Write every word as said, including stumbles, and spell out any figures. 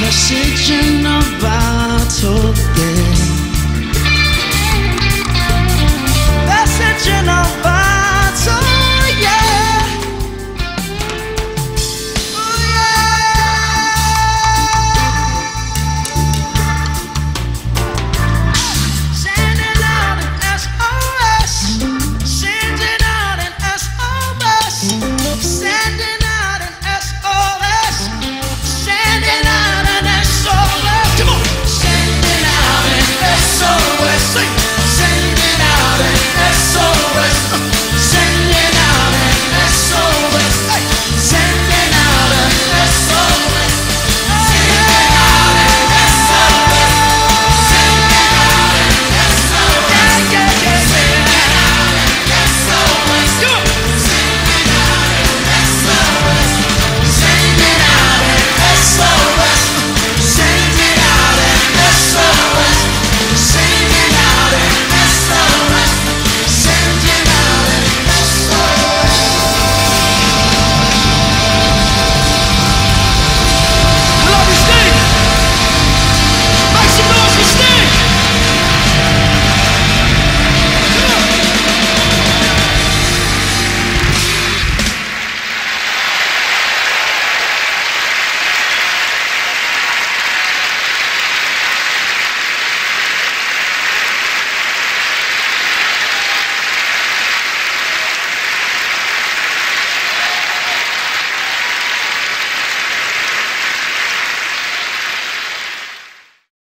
Message in a bottle.